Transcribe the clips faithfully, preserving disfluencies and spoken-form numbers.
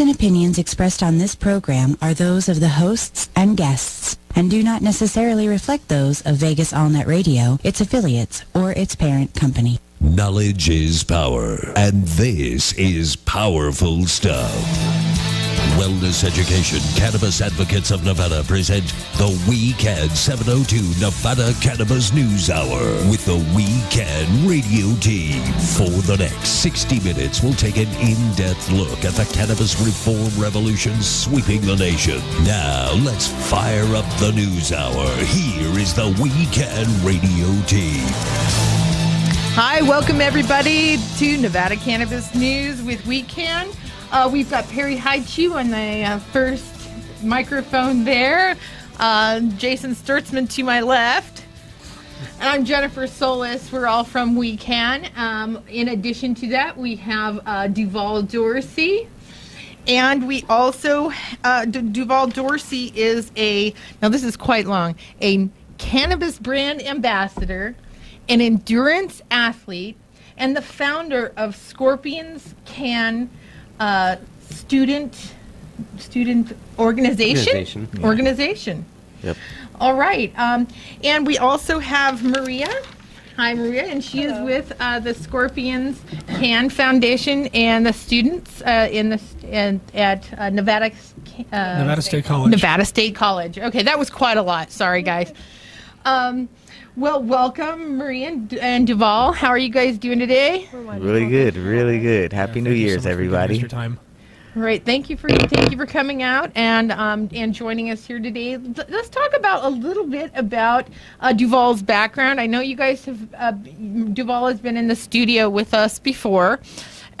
and opinions expressed on this program are those of the hosts and guests and do not necessarily reflect those of Vegas AllNet Radio, its affiliates, or its parent company. Knowledge is power, and this is powerful stuff. Wellness Education Cannabis Advocates of Nevada present the We Can seven oh two Nevada Cannabis News Hour with the We Can radio team. For the next sixty minutes, we'll take an in-depth look at the cannabis reform revolution sweeping the nation. Now, let's fire up the news hour. Here is the We Can radio team. Hi, welcome everybody to Nevada Cannabis News with We Can. Uh, we've got Perry Haichu on the uh, first microphone there, uh, Jason Sturtzman to my left, and I'm Jennifer Solis. We're all from We Can. Um, in addition to that, we have uh, Duvall Dorsey, and we also, uh, D- Duvall Dorsey is a, now this is quite long, a cannabis brand ambassador, an endurance athlete, and the founder of Scorpions CAN uh, student student organization organization. Yeah. organization. Yep. All right, um, and we also have Maria. Hi, Maria, and she Hello. is with uh, the Scorpions CAN Foundation and the students uh, in the and at uh, Nevada uh, Nevada State College. Nevada State College. Okay, that was quite a lot. Sorry, guys. Um, Well, welcome, Maria and, and Duvall. How are you guys doing today? Really good, really good. Happy yeah, New Year's, so everybody. Your time. Right. Thank you for thank you for coming out and um, and joining us here today. Let's talk about a little bit about uh, Duvall's background. I know you guys have uh, Duvall has been in the studio with us before,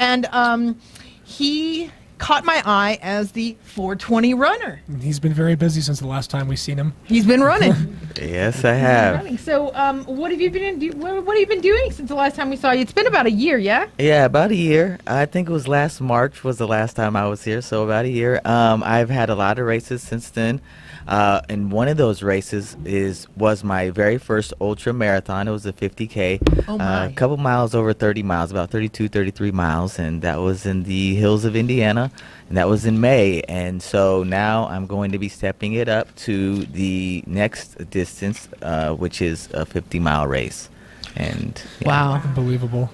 and um, he caught my eye as the four twenty runner. He's been very busy since the last time we've seen him. He's been running. Yes, I have. So, um, what have you been do- what have you been doing since the last time we saw you? It's been about a year, yeah? Yeah, about a year. I think it was last March was the last time I was here, so about a year. Um, I've had a lot of races since then, uh, and one of those races is was my very first ultra marathon. It was a fifty K, oh uh, a couple miles over thirty miles, about thirty-two, thirty-three miles, and that was in the hills of Indiana. And that was in May, and so now I'm going to be stepping it up to the next distance, uh, which is a fifty mile race. And yeah. Wow, unbelievable!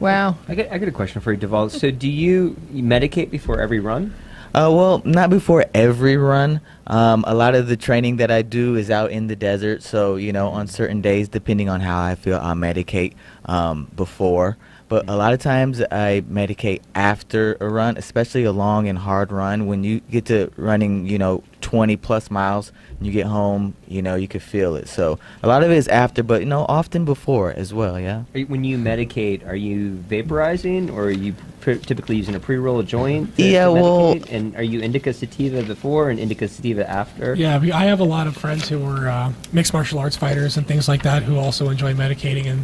Wow, I got I got a question for you, Duvall. So, do you medicate before every run? Uh, well, not before every run. Um, a lot of the training that I do is out in the desert, so you know, on certain days, depending on how I feel, I'll medicate um, before. But a lot of times I medicate after a run, especially a long and hard run. When you get to running, you know, twenty plus miles, and you get home, you know, you could feel it. So a lot of it is after, but, you know, often before as well, yeah. Are you, when you medicate, are you vaporizing or are you pr- typically using a pre-roll joint? Yeah, well. And are you indica sativa before and indica sativa after? Yeah, I have a lot of friends who are uh, mixed martial arts fighters and things like that who also enjoy medicating, and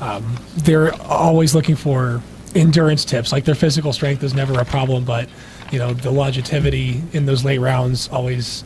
Um, they're always looking for endurance tips. Like, their physical strength is never a problem, but you know, the longevity in those late rounds always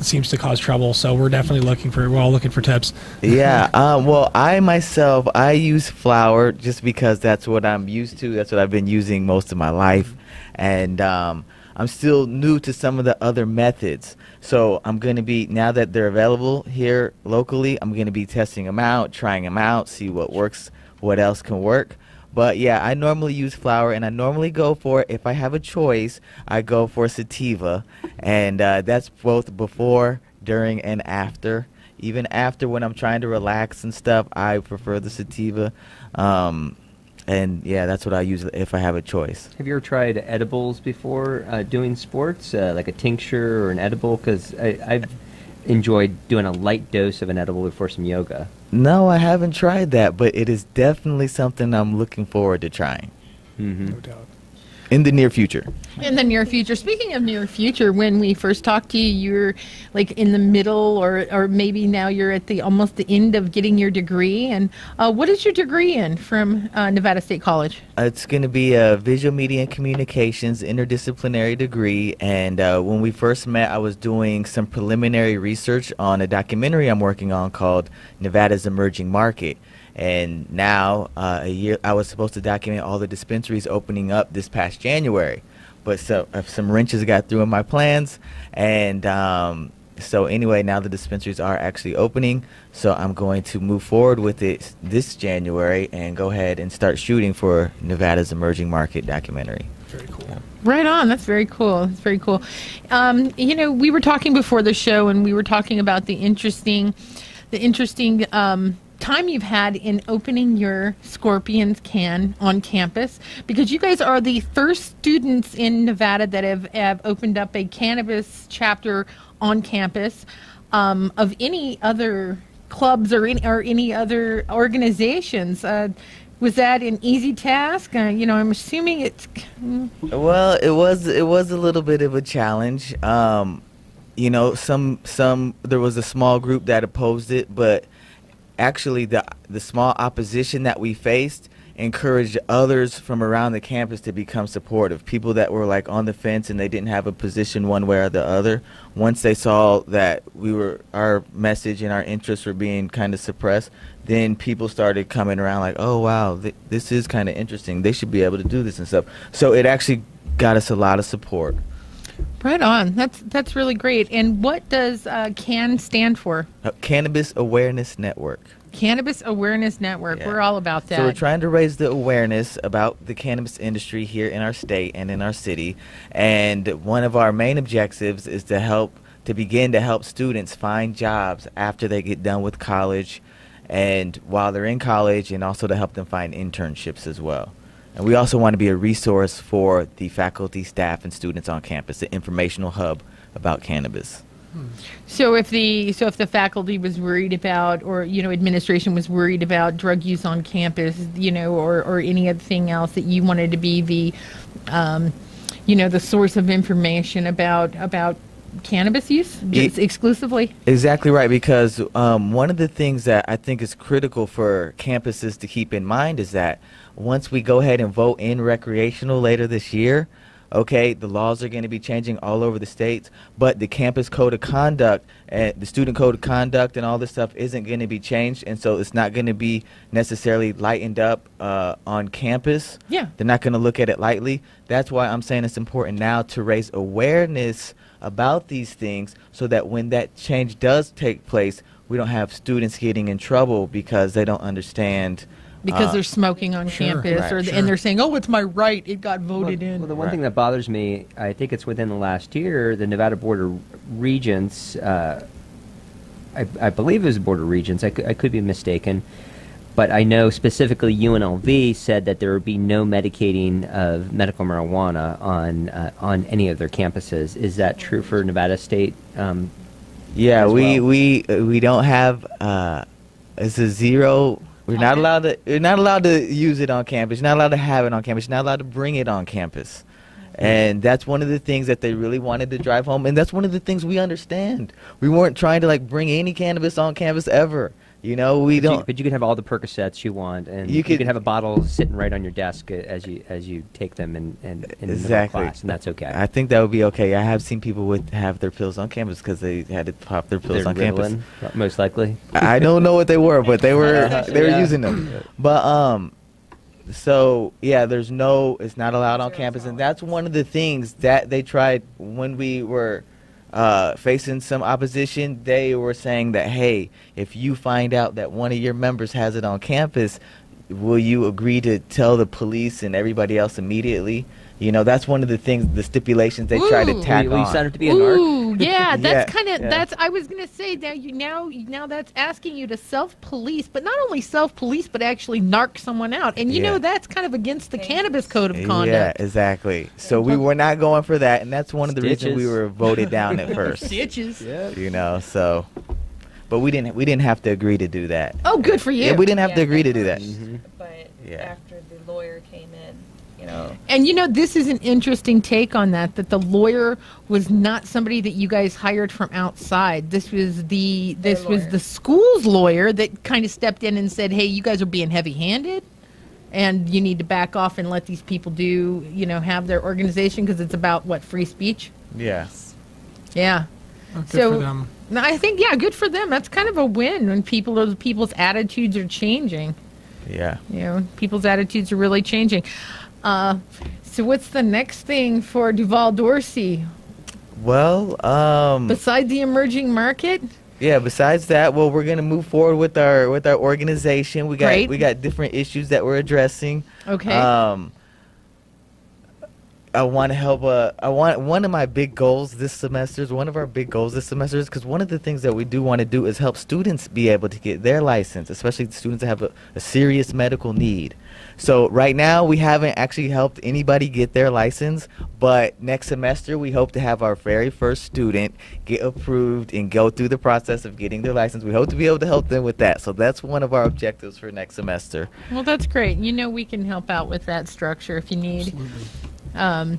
seems to cause trouble. So we're definitely looking for we're all looking for tips. Yeah. Um, well, I myself I use flour just because that's what I'm used to. That's what I've been using most of my life, and um, I'm still new to some of the other methods. So I'm going to be, now that they're available here locally, I'm going to be testing them out, trying them out, see what works, what else can work. But yeah, I normally use flower, and I normally go for, if I have a choice, I go for sativa. And uh, that's both before, during, and after. Even after, when I'm trying to relax and stuff, I prefer the sativa. Um, And yeah, that's what I use if I have a choice. Have you ever tried edibles before uh, doing sports, uh, like a tincture or an edible? Because I've enjoyed doing a light dose of an edible before some yoga. No, I haven't tried that, but it is definitely something I'm looking forward to trying. Mm-hmm. No doubt. In the near future. In the near future. Speaking of near future, when we first talked to you, you were like in the middle, or, or maybe now you're at the almost the end of getting your degree. And uh, what is your degree in from uh, Nevada State College? It's going to be a visual media and communications interdisciplinary degree. And uh, when we first met, I was doing some preliminary research on a documentary I'm working on called Nevada's Emerging Market. And now, uh, a year I was supposed to document all the dispensaries opening up this past January, but so uh, some wrenches got through in my plans, and um, so anyway, now the dispensaries are actually opening, so I'm going to move forward with it this January and go ahead and start shooting for Nevada's Emerging Market documentary. Very cool. Yeah. Right on. That's very cool. That's very cool. Um, you know, we were talking before the show, and we were talking about the interesting, the interesting um, time you've had in opening your Scorpions can on campus, because you guys are the first students in Nevada that have, have opened up a cannabis chapter on campus um, of any other clubs or any, or any other organizations. Uh, Was that an easy task? Uh, you know, I'm assuming it's... Well, it was it was a little bit of a challenge. Um, you know, some some there was a small group that opposed it, but actually the the small opposition that we faced encouraged others from around the campus to become supportive. People that were like on the fence and they didn't have a position one way or the other, once they saw that we were, our message and our interests were being kind of suppressed, then people started coming around like, oh wow, th this is kind of interesting, they should be able to do this and stuff. So it actually got us a lot of support. Right on. That's that's really great. And what does uh, CAN stand for? Uh, Cannabis Awareness Network. Cannabis Awareness Network. Yeah. We're all about that. So we're trying to raise the awareness about the cannabis industry here in our state and in our city. And one of our main objectives is to help, to begin to help students find jobs after they get done with college and while they're in college, and also to help them find internships as well. And we also want to be a resource for the faculty, staff, and students on campus, an informational hub about cannabis. So if the so if the faculty was worried about, or you know, administration was worried about drug use on campus, you know, or or any other thing else that you wanted to be the, um, you know, the source of information about about cannabis use, just it, exclusively. Exactly right, because um, one of the things that I think is critical for campuses to keep in mind is that once we go ahead and vote in recreational later this year, okay, the laws are going to be changing all over the states, but the campus code of conduct and the student code of conduct and all this stuff isn't going to be changed, and so it's not going to be necessarily lightened up uh, on campus. Yeah, they're not going to look at it lightly. That's why I'm saying it's important now to raise awareness about these things, so that when that change does take place, we don't have students getting in trouble because they don't understand. Because uh, they're smoking on sure, campus, right, or th sure. and they're saying, oh, it's my right, it got voted well, in. Well, the one right. thing that bothers me, I think it's within the last year, the Nevada Board of Regents, uh, I, I believe it was the Board of Regents, I, I could be mistaken, but I know specifically U N L V said that there would be no medicating of medical marijuana on uh, on any of their campuses. Is that true for Nevada State? Um, yeah, we well? we we don't have. Uh, it's a zero. We're not allowed to. We're not allowed to use it on campus. You're not allowed to have it on campus. You're not allowed to bring it on campus. And that's one of the things that they really wanted to drive home. And that's one of the things we understand. We weren't trying to like bring any cannabis on campus ever. You know, we but don't. You, but you can have all the Percocets you want, and you, you could, can have a bottle sitting right on your desk as you as you take them in, in, in exactly. the class, and that's okay. I think that would be okay. I have seen people with have their pills on campus because they had to pop their pills They're on Ritalin, campus. Most likely, I don't know what they were, but they were they were yeah. using them. But um, so yeah, there's no, it's not allowed on campus, and that's one of the things that they tried when we were. Uh, facing some opposition, they were saying that, hey, if you find out that one of your members has it on campus, will you agree to tell the police and everybody else immediately? You know, that's one of the things, the stipulations they Ooh. try to tack will you, will you sign up to be a narc? Yeah, that's yeah, kind of, yeah. that's, I was going to say that you now, now that's asking you to self-police, but not only self-police, but actually narc someone out. And you yeah. know, that's kind of against the Thanks. cannabis code of conduct. Yeah, exactly. So we were not going for that, and that's one of the Stitches. reasons we were voted down at first. Stitches. Yeah. You know, so, but we didn't, we didn't have to agree to do that. Oh, good for you. Yeah, we didn't have yeah, to agree to do that. Mm-hmm. But yeah. after the lawyer came in. You know. And you know, this is an interesting take on that, that the lawyer was not somebody that you guys hired from outside. This was the this was the school's lawyer that kind of stepped in and said, hey, you guys are being heavy-handed, and you need to back off and let these people do, you know, have their organization, because it's about, what, free speech? Yes. Yeah. Oh, good so, for them. I think, yeah, good for them. That's kind of a win when people are, people's attitudes are changing. Yeah. You know, people's attitudes are really changing. Uh, so what's the next thing for Duvall Dorsey? Well, um... besides the emerging market? Yeah, besides that, well, we're going to move forward with our with our organization. We got Great. we got different issues that we're addressing. Okay. Um, I want to help uh, I want one of my big goals this semester is one of our big goals this semester is because one of the things that we do want to do is help students be able to get their license, especially the students that have a, a serious medical need. So right now we haven't actually helped anybody get their license, but next semester we hope to have our very first student get approved and go through the process of getting their license. We hope to be able to help them with that. So that's one of our objectives for next semester. Well, that's great. You know, we can help out with that structure if you need. Absolutely. Um,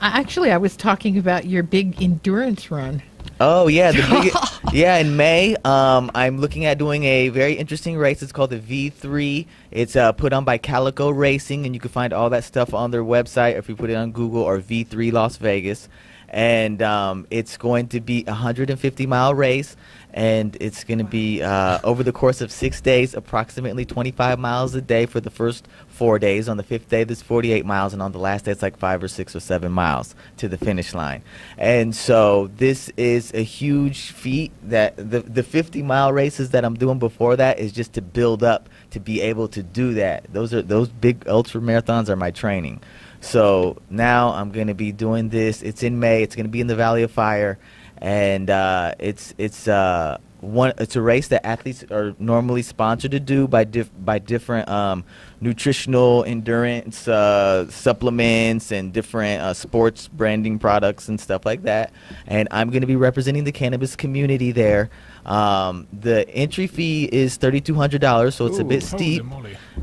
actually, I was talking about your big endurance run. Oh, yeah. The big, yeah, in May, um, I'm looking at doing a very interesting race. It's called the V three. It's uh, put on by Calico Racing, and you can find all that stuff on their website if you put it on Google or V three Las Vegas. And um, it's going to be a one hundred fifty mile race, and it's going to be uh, over the course of six days, approximately twenty-five miles a day for the first four days. On the fifth day, there's forty-eight miles, and on the last day, it's like five or six or seven miles to the finish line. And so this is a huge feat. That the the fifty mile races that I'm doing before that is just to build up to be able to do that. Those are those big ultra marathons are my training. So now I'm going to be doing this. It's in May. It's going to be in the Valley of Fire, and uh, it's it's uh, one. It's a race that athletes are normally sponsored to do by diff by different um, nutritional endurance uh, supplements and different uh, sports branding products and stuff like that. And I'm going to be representing the cannabis community there. Um, the entry fee is thirty-two hundred dollars, so it's Ooh, a bit steep,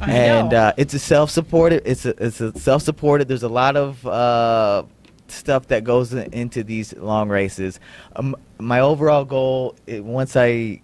and uh, it's a self-supported. It's a, it's a self-supported. There's a lot of uh, stuff that goes in, into these long races. Um, my overall goal, it, once I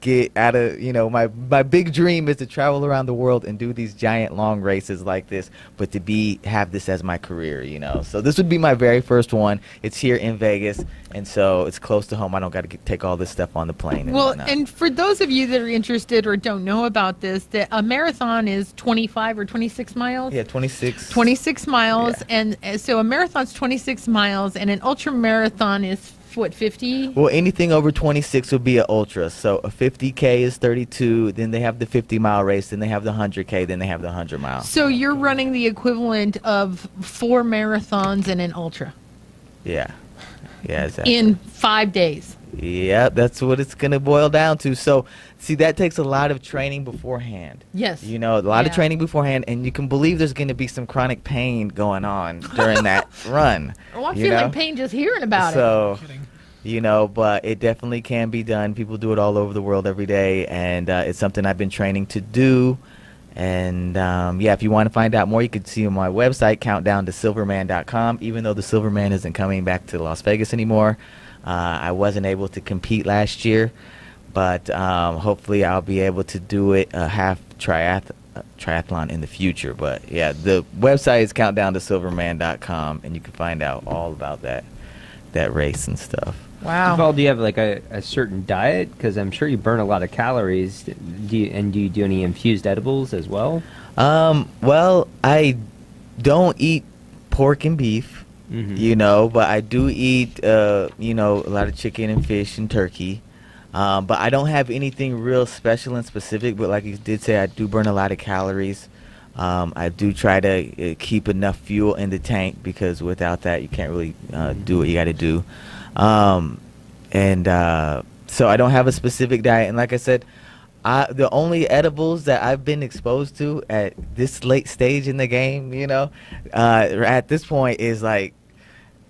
get out of, you know, my my big dream is to travel around the world and do these giant long races like this, but to be have this as my career, you know. So this would be my very first one. It's here in Vegas, and so it's close to home. I don't got to take all this stuff on the plane. Well, and, and for those of you that are interested or don't know about this, that a marathon is twenty-five or twenty-six miles. Yeah, twenty-six. twenty-six miles, yeah. and uh, so a marathon's twenty-six miles, and an ultra marathon is what, fifty? Well, anything over twenty-six would be an ultra. So a fifty K is thirty-two, then they have the fifty mile race, then they have the one hundred K, then they have the one hundred mile. So you're running the equivalent of four marathons and an ultra. Yeah. Yeah, exactly. In five days. Yeah, that's what it's going to boil down to. So, see, that takes a lot of training beforehand. Yes. You know, a lot yeah. of training beforehand, and you can believe there's going to be some chronic pain going on during that run. Well, I'm feeling like pain just hearing about so, it. So, you know, but it definitely can be done. People do it all over the world every day, and uh, it's something I've been training to do. And, um, yeah, if you want to find out more, you can see on my website, countdown to silverman dot com. Even though the Silverman isn't coming back to Las Vegas anymore, Uh, I wasn't able to compete last year, but um, hopefully I'll be able to do it a half triath uh, triathlon in the future. But, yeah, the website is countdown to silverman dot com, and you can find out all about that that race and stuff. Wow. Duvall, do you have, like, a, a certain diet? Because I'm sure you burn a lot of calories. Do you, and do you do any infused edibles as well? Um, well, I don't eat pork and beef. Mm-hmm. You know, but I do eat, uh, you know, a lot of chicken and fish and turkey. Um, but I don't have anything real special and specific. But like you did say, I do burn a lot of calories. Um, I do try to uh, keep enough fuel in the tank because without that, you can't really uh, do what you got to do. Um, and uh, so I don't have a specific diet. And like I said, I, the only edibles that I've been exposed to at this late stage in the game, you know, uh, at this point is like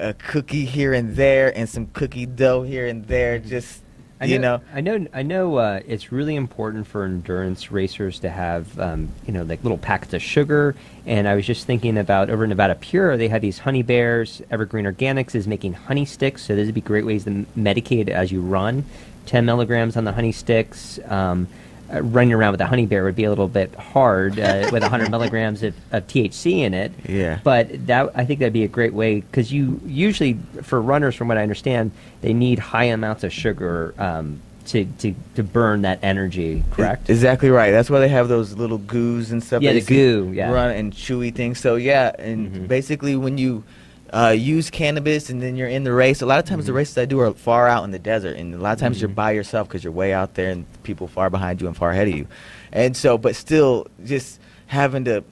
a cookie here and there and some cookie dough here and there. Just I know, you know I know I know uh, it's really important for endurance racers to have um, you know, like little packets of sugar. And I was just thinking about over in Nevada Pure, they have these honey bears. Evergreen Organics is making honey sticks, so these would be great ways to medicate as you run. ten milligrams on the honey sticks. Um, Uh, running around with a honey bear would be a little bit hard uh, with one hundred milligrams of, of T H C in it. Yeah. But that I think that'd be a great way because you usually for runners, from what I understand, they need high amounts of sugar um, to, to, to burn that energy, correct? Exactly right. That's why they have those little goos and stuff. Yeah, the goo, yeah. Run and chewy things. So, yeah, and mm-hmm. basically when you uh, use cannabis and then you're in the race, a lot of times mm-hmm. the races I do are far out in the desert, and a lot of times mm-hmm. you're by yourself because you're way out there and people far behind you and far ahead of you. And so, but still just having to,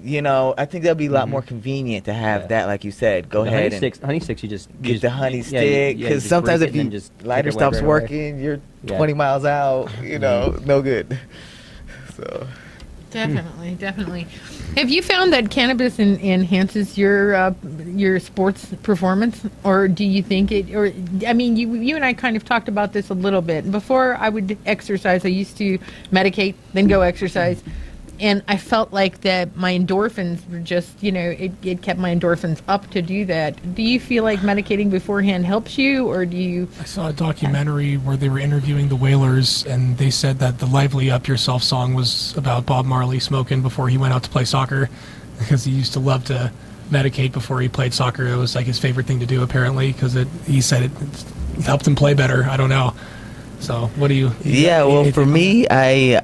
you know, I think that would be a lot mm-hmm. more convenient to have yeah. that, like you said. Go the ahead honey and sticks, honey sticks. You just get you just, the honey stick, because yeah, yeah, sometimes if you just lighter stops right working, you're yeah. twenty miles out. You know, no good. So definitely, definitely. Have you found that cannabis en enhances your uh, your sports performance, or do you think it? Or I mean, you you and I kind of talked about this a little bit before. I would exercise. I used to medicate, then go exercise. And I felt like that my endorphins were just, you know, it, it kept my endorphins up to do that. Do you feel like medicating beforehand helps you, or do you... I saw a documentary where they were interviewing the Wailers, and they said that the Lively Up Yourself song was about Bob Marley smoking before he went out to play soccer, because he used to love to medicate before he played soccer. It was like his favorite thing to do, apparently, because he said it, it helped him play better. I don't know. So what do you... Yeah, well, for me, I...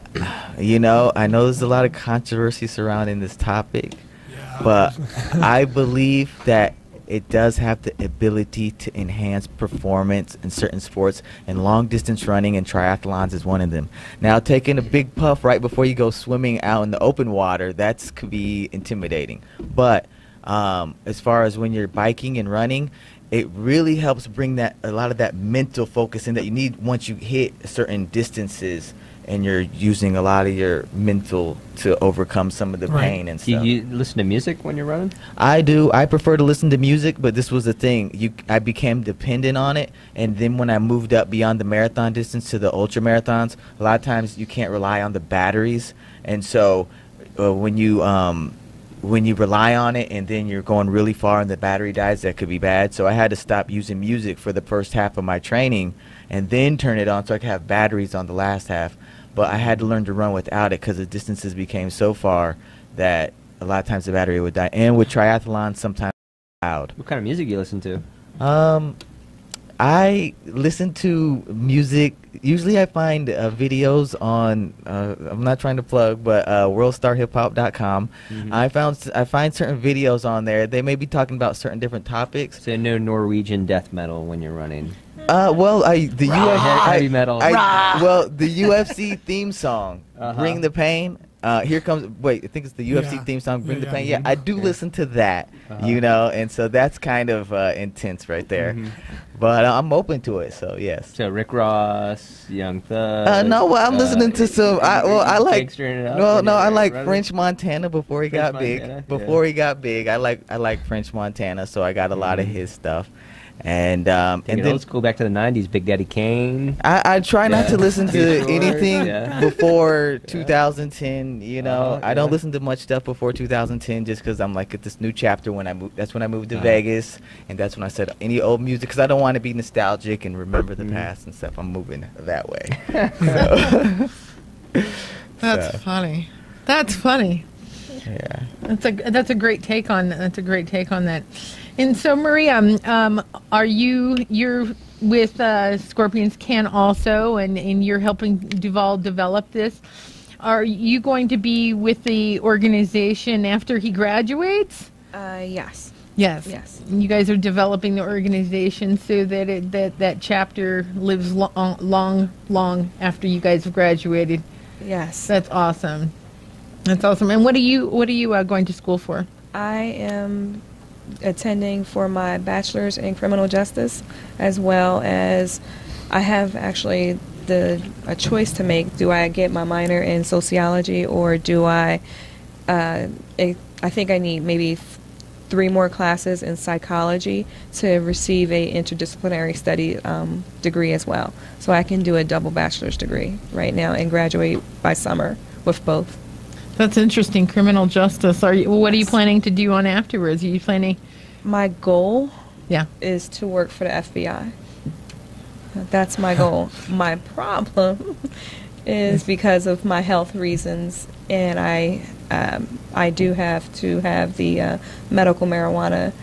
You know, I know there's a lot of controversy surrounding this topic, yeah. but I believe that it does have the ability to enhance performance in certain sports, and long-distance running and triathlons is one of them. Now, taking a big puff right before you go swimming out in the open water, that could be intimidating. But um, as far as when you're biking and running, it really helps bring that a lot of that mental focus in that you need once you hit certain distances. And you're using a lot of your mental to overcome some of the right. pain and stuff. Do you listen to music when you're running? I do. I prefer to listen to music, but this was the thing. You, I became dependent on it, and then when I moved up beyond the marathon distance to the ultra marathons, a lot of times you can't rely on the batteries, and so uh, when you um, when you rely on it and then you're going really far and the battery dies, that could be bad. So I had to stop using music for the first half of my training, and then turn it on so I could have batteries on the last half. But I had to learn to run without it because the distances became so far that a lot of times the battery would die. And with triathlons, sometimes loud. What kind of music do you listen to? Um, I listen to music. Usually I find uh, videos on, uh, I'm not trying to plug, but uh, World Star Hip Hop dot com. Mm-hmm. I found I find certain videos on there. They may be talking about certain different topics. So no Norwegian death metal when you're running. Uh, well, I, the U F C heavy metal. I, well, the U F C theme song, uh-huh. Bring the Pain. Uh, here comes. Wait, I think it's the U F C yeah. theme song, Bring yeah, the Pain. Yeah, yeah I do yeah. listen to that. Uh-huh. You know, and so that's kind of uh, intense right there. Mm-hmm. But uh, I'm open to it, so yes. So Rick Ross, Young Thug. Uh, no, well, I'm uh, listening to some. I, well, I like. Well, no, I like French Montana before he French got Montana, big. Before yeah. he got big, I like I like French Montana, so I got a lot mm-hmm. of his stuff. And um, and then let's go back to the nineties. Big Daddy Kane. I, I try yeah. not to listen to anything yeah. before yeah. two thousand ten. You know, uh, I yeah. don't listen to much stuff before two thousand ten just because I'm like at this new chapter when I moved. That's when I moved to uh-huh. Vegas, and that's when I said any old music because I don't want to be nostalgic and remember the mm-hmm. past and stuff. I'm moving that way. so. That's so. funny. That's funny. Yeah. That's a that's a great take on that's a great take on that. And so, Maria, um, are you, you're with uh, Scorpions C A N also, and, and you're helping Duvall develop this. Are you going to be with the organization after he graduates? Uh, yes. Yes. Yes. You guys are developing the organization so that it, that, that chapter lives long, long, long after you guys have graduated. Yes. That's awesome. That's awesome. And what are you, what are you uh, going to school for? I am... attending for my bachelor's in criminal justice, as well as I have actually the a choice to make. Do I get my minor in sociology, or do I uh, I, I think I need maybe f three more classes in psychology to receive a interdisciplinary study um, degree as well, so I can do a double bachelor's degree right now and graduate by summer with both. That's interesting. Criminal justice. Are you, what are you planning to do on afterwards? Are you planning? My goal yeah. is to work for the F B I. That's my goal. My problem is because of my health reasons, and I um, I do have to have the uh, medical marijuana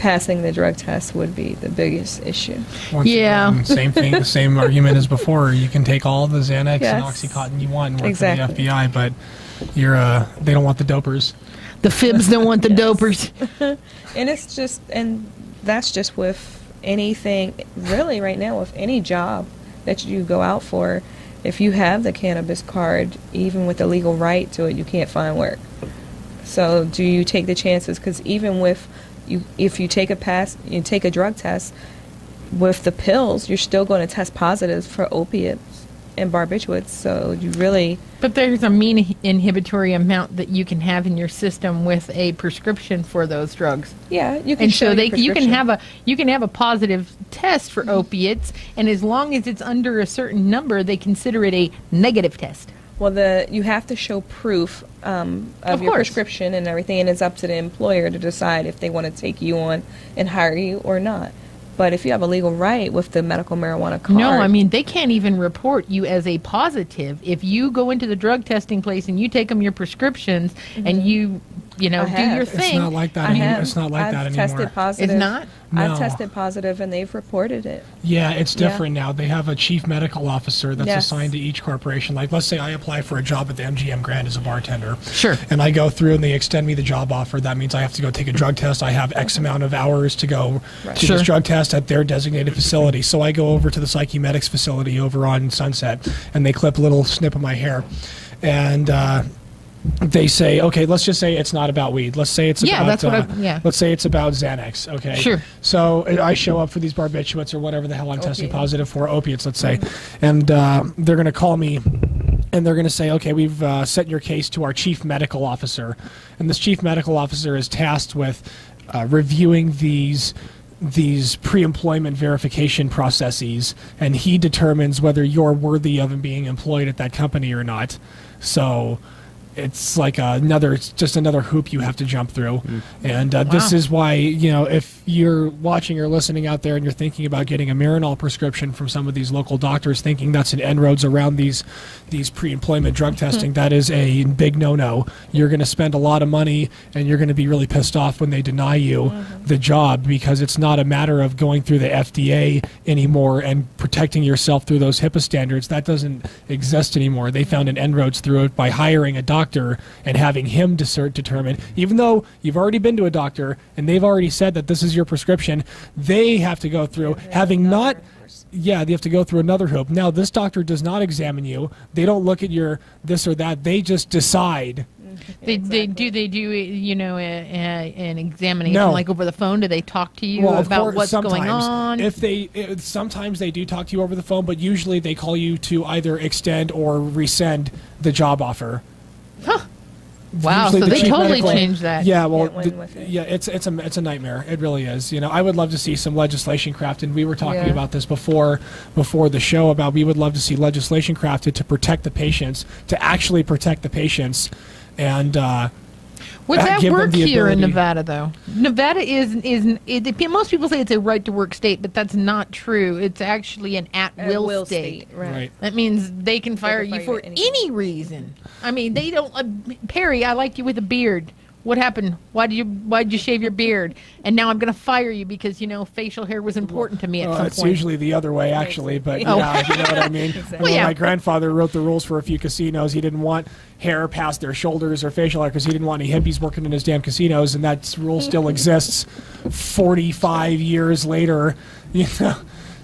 passing the drug test would be the biggest issue. Once yeah. Again, same thing, the same argument as before. You can take all the Xanax yes. and OxyContin you want and work exactly. for the F B I, but you're uh, they don't want the dopers. The fibs don't want the yes. dopers. And it's just, and that's just with anything, really right now, with any job that you go out for, if you have the cannabis card, even with the legal right to it, you can't find work. So do you take the chances? Because even with you, if you take a pass, you take a drug test, with the pills, you're still going to test positive for opiates and barbiturates. So you really... But there's a mean inhibitory amount that you can have in your system with a prescription for those drugs. Yeah, you can. And show so they, you can have a you can have a positive test for opiates, and as long as it's under a certain number, they consider it a negative test. Well, the you have to show proof um, of, of your course. prescription and everything, and it's up to the employer to decide if they want to take you on and hire you or not. But if you have a legal right with the medical marijuana card... No, I mean, they can't even report you as a positive. If you go into the drug testing place and you take them your prescriptions mm-hmm. and you, you know, do your thing... It's not like that, any, it's not like I've that anymore. I've tested positive. It's not? No. I've tested positive and they've reported it. Yeah, it's different yeah. now. They have a chief medical officer that's yes. assigned to each corporation. Like, let's say I apply for a job at the M G M Grand as a bartender. Sure. And I go through and they extend me the job offer. That means I have to go take a drug test. I have X amount of hours to go right. to sure. this drug test at their designated facility. So I go over to the psychemedics facility over on Sunset, and they clip a little snip of my hair. And... Uh, they say, okay, let's just say it's not about weed. Let's say it's yeah, about, that's what uh, I, yeah. let's say it's about Xanax, okay? Sure. So I show up for these barbiturates or whatever the hell I'm Opiate. testing positive for, opiates, let's say, and uh, they're going to call me and they're going to say, okay, we've uh, sent your case to our chief medical officer, and this chief medical officer is tasked with uh, reviewing these these pre-employment verification processes, and he determines whether you're worthy of being employed at that company or not. So... it's like another, it's just another hoop you have to jump through. Mm. And uh, wow. this is why, you know, if you're watching or listening out there and you're thinking about getting a Marinol prescription from some of these local doctors, thinking that's an en-roads around these these pre-employment drug testing, that is a big no-no. You're going to spend a lot of money and you're going to be really pissed off when they deny you mm-hmm. the job, because it's not a matter of going through the F D A anymore and protecting yourself through those HIPAA standards. That doesn't exist anymore. They found an en-roads through it by hiring a doctor Doctor and having him desert determine, even though you've already been to a doctor and they've already said that this is your prescription, they have to go through yeah, having not yeah they have to go through another hoop. Now this doctor does not examine you, they don't look at your this or that, they just decide. They, exactly. they do they do you know uh, uh, an examination no. like over the phone? Do they talk to you well, about course, what's sometimes. going on? If they it, sometimes they do talk to you over the phone, but usually they call you to either extend or rescind the job offer. Huh. Wow, Usually so the they totally medical, changed that. Yeah, well, the, it. yeah, it's it's a it's a nightmare. It really is. You know, I would love to see some legislation crafted. We were talking yeah. about this before before the show about we would love to see legislation crafted to protect the patients, to actually protect the patients, and. Uh, Would that work here in Nevada, though? Nevada is is it, most people say it's a right to work state, but that's not true. It's actually an at will state. Right. right. That means they can fire you for any reason. I mean, they don't. Uh, Perry, I like you with a beard. What happened? Why did you why did you shave your beard? And now I'm going to fire you because, you know, facial hair was important to me at well, some it's point. It's usually the other way, actually, but oh. yeah, you know what I mean? Exactly. Well, yeah. My grandfather wrote the rules for a few casinos. He didn't want hair past their shoulders or facial hair because he didn't want any hippies working in his damn casinos, and that rule still exists forty-five years later, you know.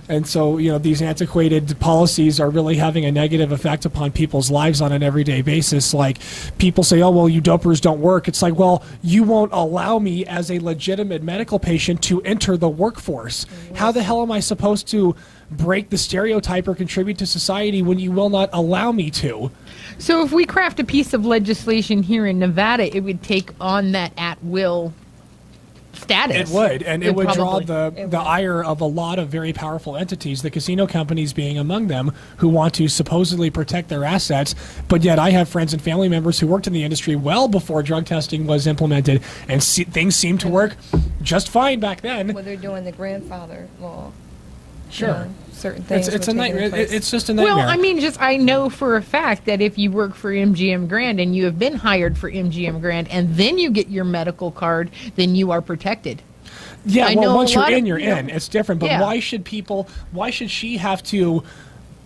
And so, you know, these antiquated policies are really having a negative effect upon people's lives on an everyday basis. Like, people say, oh, well, you dopers don't work. It's like, well, you won't allow me as a legitimate medical patient to enter the workforce. How the hell am I supposed to break the stereotype or contribute to society when you will not allow me to? So if we craft a piece of legislation here in Nevada, it would take on that at-will status. It would, and it, it would probably. draw the, the ire of a lot of very powerful entities, the casino companies being among them, who want to supposedly protect their assets, but yet I have friends and family members who worked in the industry well before drug testing was implemented, and see, things seemed to work just fine back then. Well, they're doing the grandfather law. Sure. Yeah. Certain things. It's, it's a nightmare. It's just a nightmare. Well, I mean, just I know for a fact that if you work for M G M Grand and you have been hired for M G M Grand and then you get your medical card, then you are protected. Yeah, I well, know once you're in, of, you're in. It's different. But yeah. why should people, why should she have to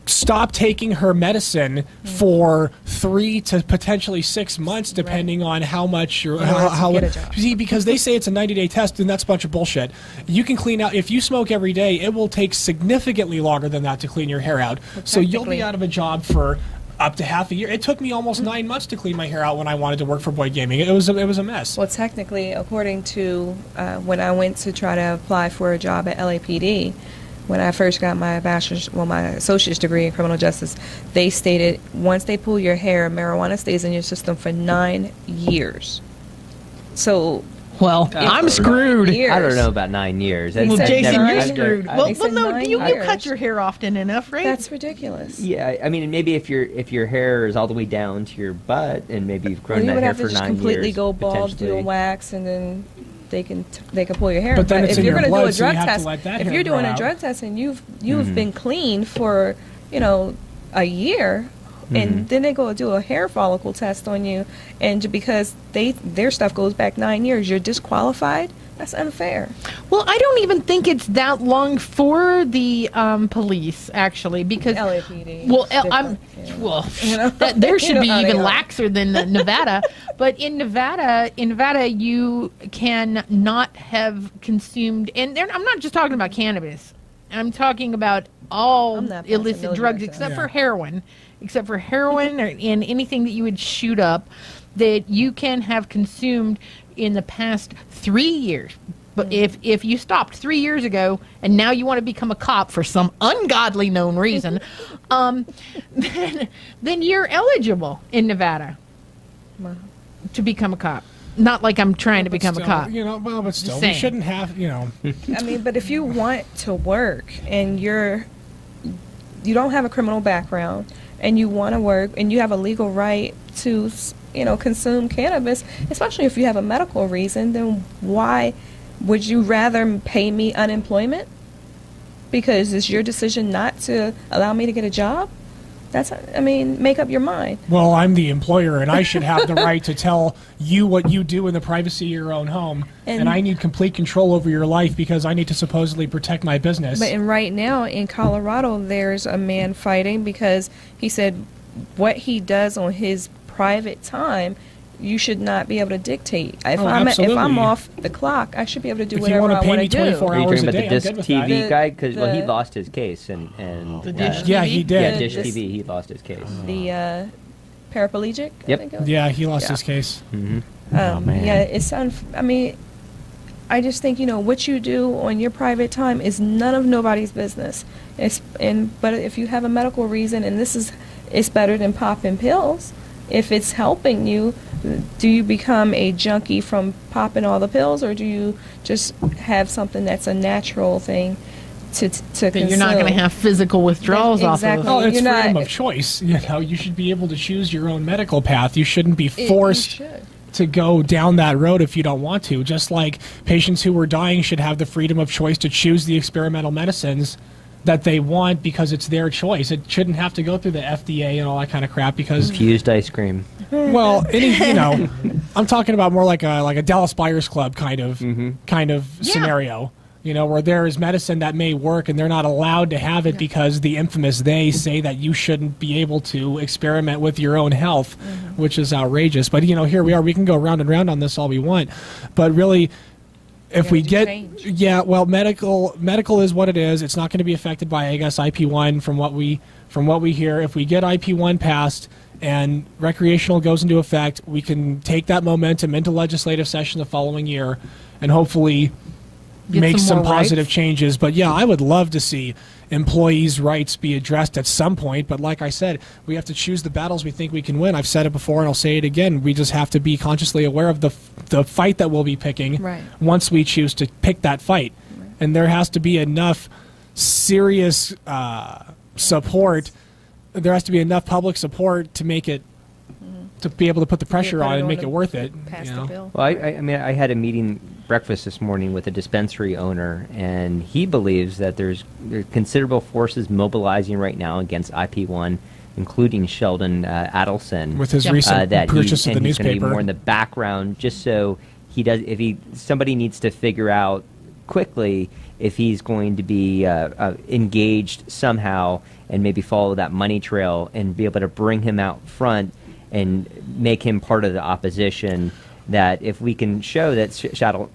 stop taking her medicine mm. for three to potentially six months, depending right. on how much you're, how, how, you how see, because they say it's a ninety day test, and that's a bunch of bullshit. You can clean out, if you smoke every day, it will take significantly longer than that to clean your hair out. Well, so you'll be out of a job for up to half a year. It took me almost nine months to clean my hair out when I wanted to work for Boyd Gaming. It was a, it was a mess. Well, technically, according to uh, when I went to try to apply for a job at L A P D, when I first got my bachelor's, well, my associate's degree in criminal justice, they stated once they pull your hair, marijuana stays in your system for nine years. So. Well, yeah. I'm screwed. I don't know about nine years. That's, well, Jason, never, you're screwed. Well, well, well no, you, you cut your hair often enough, right? That's ridiculous. Yeah, I mean, maybe if your if your hair is all the way down to your butt, and maybe you've grown well, that hair for nine years, you would have to just completely go bald, do a wax, and then they can t they can pull your hair. But then but it's if in you're going to do a drug so test, if you're doing out. a drug test and you've you've mm-hmm. been clean for you know a year. And mm-hmm. then they go do a hair follicle test on you, and because they their stuff goes back nine years, you're disqualified. That's unfair. Well, I don't even think it's that long for the um, police, actually, because L A P D. Well, I'm yeah. well, you know? that, there should you know, be even laxer than Nevada. But in Nevada, in Nevada, you can not have consumed, and I'm not just talking about cannabis. I'm talking about all illicit drugs except yeah. for heroin. Except for heroin or in anything that you would shoot up that you can have consumed in the past three years. But if, if you stopped three years ago and now you want to become a cop for some ungodly known reason, um, then, then you're eligible in Nevada wow. to become a cop. Not like I'm trying to become still, a cop. You know, well, but still, we shouldn't have, you know. I mean, but if you want to work and you're, you don't have a criminal background, and you want to work, and you have a legal right to, you know, consume cannabis, especially if you have a medical reason, then why would you rather pay me unemployment? Because it's your decision not to allow me to get a job? That's, I mean, make up your mind. Well, I'm the employer, and I should have the right to tell you what you do in the privacy of your own home, and, and I need complete control over your life because I need to supposedly protect my business. But and right now in Colorado, there's a man fighting because he said what he does on his private time, you should not be able to dictate. If, oh, I'm, if I'm off the clock, I should be able to do if whatever I want to do. Are you talking about the Dish T V guy? Because well, he lost his case, and and the Dish uh, T V? yeah, he did. Yeah, Dish T V. He lost his case. The uh, paraplegic. Yep. I think it was? Yeah, he lost yeah. his case. Mm-hmm. um, oh man. Yeah, it's. Unf I mean, I just think you know what you do on your private time is none of nobody's business. It's and but if you have a medical reason, and this is, it's better than popping pills. If it's helping you, do you become a junkie from popping all the pills, or do you just have something that's a natural thing to to that consume? You're not going to have physical withdrawals off exactly. of it. Oh, it's you're freedom not, of choice. You know, you should be able to choose your own medical path. You shouldn't be forced should. to go down that road if you don't want to. Just like patients who were dying should have the freedom of choice to choose the experimental medicines that they want because it's their choice. It shouldn't have to go through the F D A and all that kind of crap because infused ice cream. Well, any, you know, I'm talking about more like a like a Dallas Buyers Club kind of mm-hmm. kind of yeah. scenario. You know, where there is medicine that may work and they're not allowed to have it yeah. because the infamous they say that you shouldn't be able to experiment with your own health, mm-hmm. which is outrageous. But you know, here we are. We can go round and round on this all we want, but really. If we get, change. yeah, well, medical medical is what it is. It's not going to be affected by, I guess, I P one from what we from what we hear. If we get I P one passed and recreational goes into effect, we can take that momentum into legislative session the following year, and hopefully get make some, some positive rights. changes. But yeah, I would love to see employees' rights be addressed at some point. But like I said, we have to choose the battles we think we can win. I've said it before, and I'll say it again. We just have to be consciously aware of the f the fight that we'll be picking right. once we choose to pick that fight. Right. And there has to be enough serious uh, support. There has to be enough public support to make it mm-hmm. to be able to put the pressure on and make it worth it. You know? Bill. Well, I, I mean, I had a meeting. breakfast this morning with a dispensary owner, and he believes that there's there are considerable forces mobilizing right now against I P one, including Sheldon uh, Adelson with his uh, recent that purchase he, of the newspaper. He's going to be more in the background, just so he does. If he somebody needs to figure out quickly if he's going to be uh, uh, engaged somehow and maybe follow that money trail and be able to bring him out front and make him part of the opposition. That if we can show that Sh-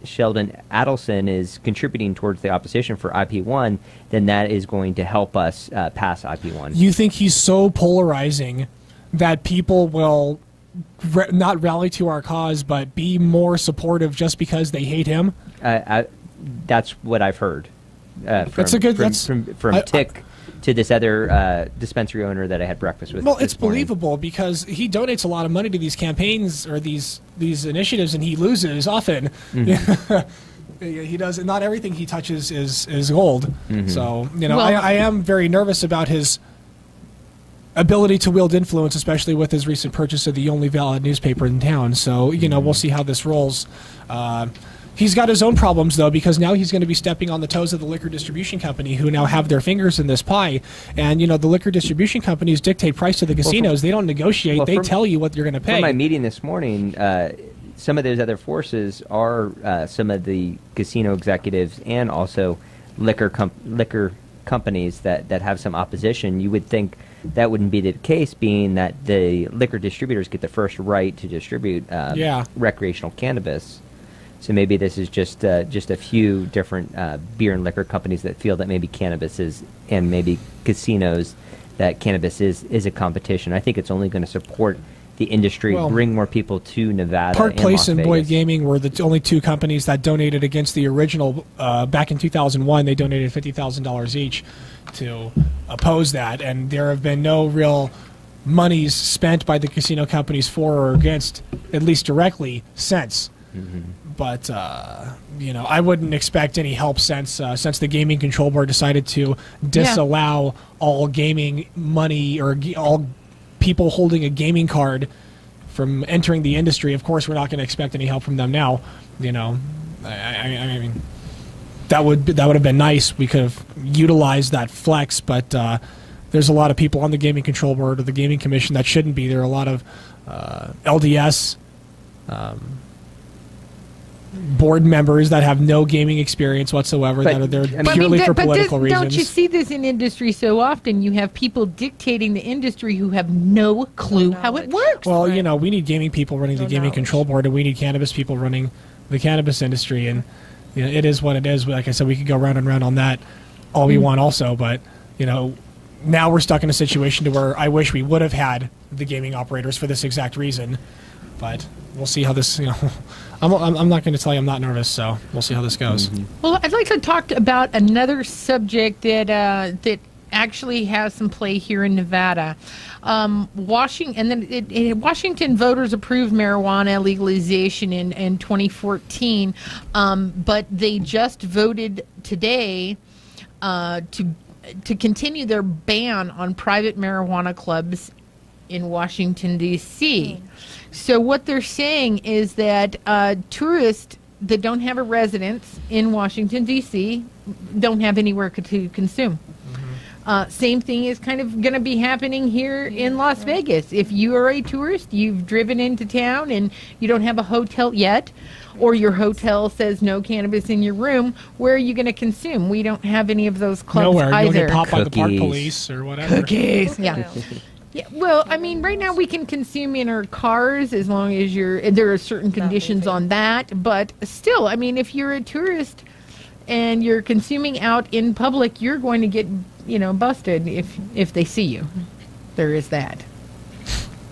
Sheldon Adelson is contributing towards the opposition for I P one, then that is going to help us uh, pass I P one. You think he's so polarizing that people will re- not rally to our cause but be more supportive just because they hate him? Uh, I, that's what I've heard uh, from, that's a good, from, that's, from, from, from I, Tick. I, to this other uh, dispensary owner that I had breakfast with. Well, it's believable because he donates a lot of money to these campaigns or these these initiatives, and he loses often. Mm-hmm. He does not everything he touches is is gold. Mm-hmm. So you know, well, I, I am very nervous about his ability to wield influence, especially with his recent purchase of the only valid newspaper in town. So you know, mm-hmm. we'll see how this rolls. Uh, He's got his own problems, though, because now he's going to be stepping on the toes of the liquor distribution company, who now have their fingers in this pie. And, you know, the liquor distribution companies dictate price to the casinos. Well, from, they don't negotiate. Well, they from, tell you what you're going to pay. From my meeting this morning, uh, some of those other forces are uh, some of the casino executives and also liquor com- liquor companies that, that have some opposition. You would think that wouldn't be the case, being that the liquor distributors get the first right to distribute uh, yeah. recreational cannabis. So maybe this is just uh, just a few different uh, beer and liquor companies that feel that maybe cannabis is, and maybe casinos, that cannabis is, is a competition. I think it's only going to support the industry, well, bring more people to Nevada. Park and Place Las and Vegas. Boyd Gaming were the t- only two companies that donated against the original. Uh, back in two thousand one, they donated fifty thousand dollars each to oppose that, and there have been no real monies spent by the casino companies for or against, at least directly, since. Mm-hmm. But, uh, you know, I wouldn't expect any help since uh, since the Gaming Control Board decided to disallow yeah. all gaming money or g- all people holding a gaming card from entering the industry. Of course, we're not going to expect any help from them now. You know, I, I, I mean, that would that would have been nice. We could have utilized that flex, but uh, there's a lot of people on the Gaming Control Board or the Gaming Commission that shouldn't be. There are a lot of uh, L D S um board members that have no gaming experience whatsoever, but, that are there purely I mean, that, for political reasons. Don't you see this in industry so often? You have people dictating the industry who have no clue no how it works. Well, right. you know, we need gaming people running no the Gaming knowledge. Control Board, and we need cannabis people running the cannabis industry. And you know, it is what it is. Like I said, we could go round and round on that all we mm. want also. But, you know, now we're stuck in a situation to where I wish we would have had the gaming operators for this exact reason. But we'll see how this, you know... I'm, I'm not going to tell you I'm not nervous, so we'll see how this goes. Mm-hmm. Well, I'd like to talk about another subject that uh, that actually has some play here in Nevada. Um, Washington, and then it, it, Washington voters approved marijuana legalization in, in twenty fourteen, um, but they just voted today uh, to to continue their ban on private marijuana clubs in Washington, D C Mm-hmm. So what they're saying is that uh, tourists that don't have a residence in Washington, D C don't have anywhere co- to consume. Mm-hmm. Uh, same thing is kind of going to be happening here yeah, in Las right. Vegas. If you are a tourist, you've driven into town and you don't have a hotel yet, or your hotel says no cannabis in your room, where are you going to consume? We don't have any of those clubs Nowhere. either. Nowhere. You'll get popped by the park police or whatever. Cookies, yeah. Yeah, well, I mean, right now we can consume in our cars as long as you're, there are certain conditions on that, but still, I mean, if you're a tourist and you're consuming out in public, you're going to get, you know, busted if, if they see you. There is that.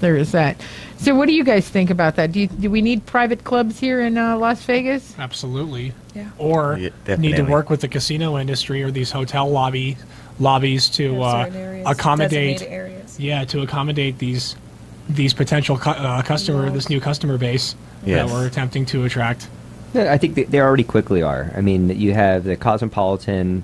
There is that. So what do you guys think about that? Do you, do we need private clubs here in uh, Las Vegas? Absolutely. Yeah. Or yeah, need to work with the casino industry or these hotel lobby lobbies to uh, accommodate areas. Yeah, to accommodate these these potential cu- uh, customer, this new customer base yes. that we're attempting to attract. Yeah, I think they, they already quickly are. I mean, you have the Cosmopolitan,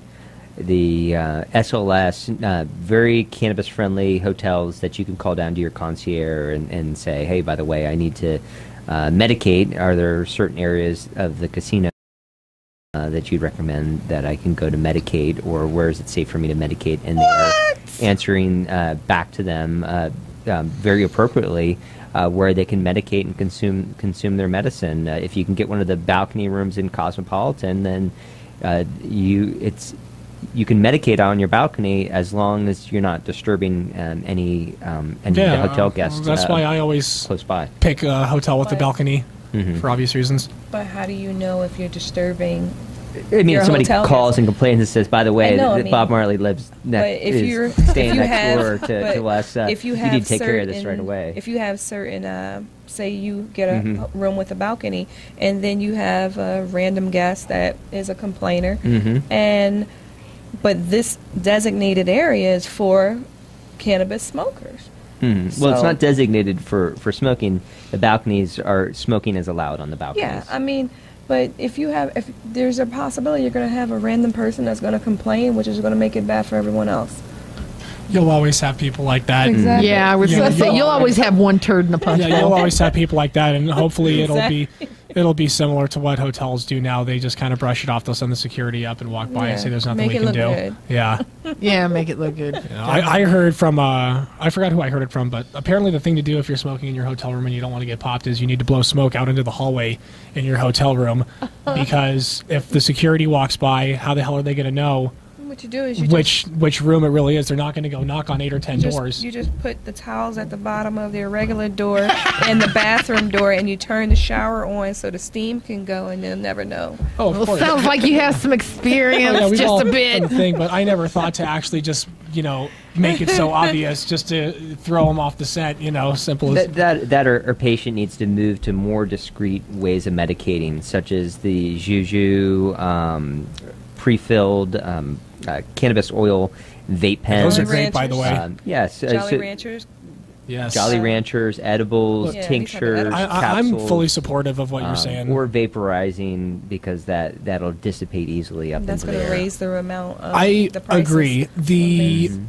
the uh, S L S, uh, very cannabis-friendly hotels that you can call down to your concierge and, and say, hey, by the way, I need to uh, medicate. Are there certain areas of the casino Uh, that you'd recommend that I can go to medicate, or where is it safe for me to medicate? And they what? are answering uh, back to them uh, um, very appropriately uh, where they can medicate and consume consume their medicine. Uh, if you can get one of the balcony rooms in Cosmopolitan, then uh, you it's you can medicate on your balcony as long as you're not disturbing um, any um, any yeah, of the hotel uh, guests. That's uh, why I always close by. pick a hotel with but, a balcony mm-hmm. for obvious reasons. But how do you know if you're disturbing? I mean, if somebody calls guest. and complains and says, "By the way, know, th I mean, Bob Marley lives next, if is staying if you next have, door to, to us. Uh, if you, have you need to take certain, care of this right away." If you have certain, uh, say, you get a mm-hmm. room with a balcony, and then you have a random guest that is a complainer, mm-hmm. and but this designated area is for cannabis smokers. Mm. So, well, it's not designated for for smoking. The balconies are smoking is allowed on the balconies. Yeah, I mean. But if you have, if there's a possibility you're going to have a random person that's going to complain, which is going to make it bad for everyone else. You'll always have people like that. Exactly. And, yeah, I would you know, say you'll, you'll always have one turd in the punch. Yeah, you'll always have people like that, and hopefully exactly. it'll be it'll be similar to what hotels do now. They just kind of brush it off. They'll send the security up and walk by yeah. and say there's nothing make we can do. Good. Yeah. Yeah, make it look good. You know, I, I heard from, uh, I forgot who I heard it from, but apparently the thing to do if you're smoking in your hotel room and you don't want to get popped is you need to blow smoke out into the hallway in your hotel room because if the security walks by, how the hell are they going to know what you do is you which just, which room it really is? They're not going to go knock on eight or ten you just, doors. You just put the towels at the bottom of their regular door and the bathroom door, and you turn the shower on so the steam can go, and they'll never know. Oh, of well, course. Sounds like you have some experience, oh, yeah, just all, a bit. Thing, but I never thought to actually just you know make it so obvious, just to throw them off the scent. You know, simple as that. That, that our, our patient needs to move to more discreet ways of medicating, such as the juju, um, pre-filled. Um, Uh, cannabis oil vape pens. Those are great, by the way. Um, yes, uh, Jolly so Ranchers. Yes, Jolly uh, Ranchers, edibles, yeah, tinctures. I, I, I'm fully supportive of what um, you're saying. Or vaporizing because that that'll dissipate easily up. That's going to raise the amount. Of I the agree. The mm-hmm.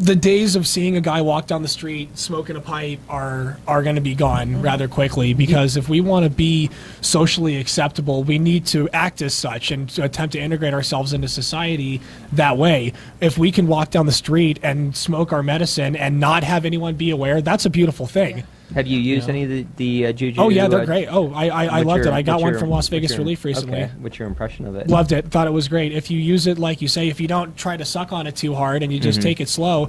the days of seeing a guy walk down the street smoking a pipe are are going to be gone mm-hmm. rather quickly because if we want to be socially acceptable, we need to act as such and to attempt to integrate ourselves into society that way. If we can walk down the street and smoke our medicine and not have anyone be aware, that's a beautiful thing. Yeah. Have you used you know. any of the, the uh, juju? Oh, yeah, they're uh, great. Oh, I, I, I loved your, it. I got one your, from Las Vegas your, Relief recently. Okay. What's your impression of it? Loved it. Thought it was great. If you use it, like you say, if you don't try to suck on it too hard and you just mm-hmm. take it slow,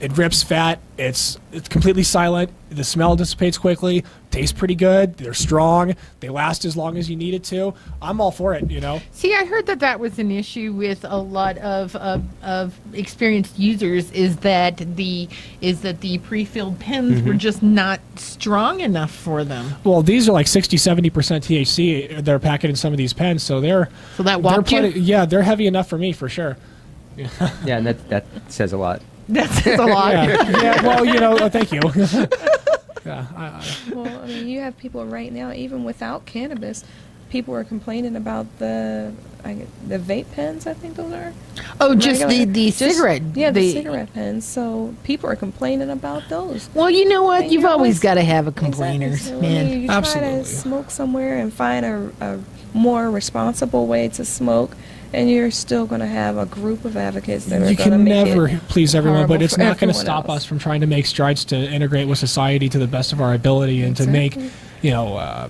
it rips fat. It's, it's completely silent. The smell dissipates quickly. Tastes pretty good. They're strong. They last as long as you need it to. I'm all for it, you know. See, I heard that that was an issue with a lot of of, of experienced users is that the is that the pre-filled pens mm-hmm. were just not strong enough for them. Well, these are like sixty, seventy percent T H C. They're packed in some of these pens, so they're so that walked they're plenty, you? Yeah, they're heavy enough for me for sure. Yeah, and that that says a lot. That says a lot. Yeah. Yeah, well, you know, oh, thank you. Yeah, I, I. Well, I mean, you have people right now, even without cannabis, people are complaining about the I, the vape pens, I think those are. Oh, just regular. the, the just, cigarette. Yeah, the, the cigarette pens. So people are complaining about those. Well, you know what? And You've always got to have a complainer. Exactly. Man. You Absolutely. try to smoke somewhere and find a, a more responsible way to smoke. And you're still going to have a group of advocates that are going to make it. You can never please everyone, but it's not going to stop us from trying to make strides to integrate with society to the best of our ability and exactly. to make, you know, uh,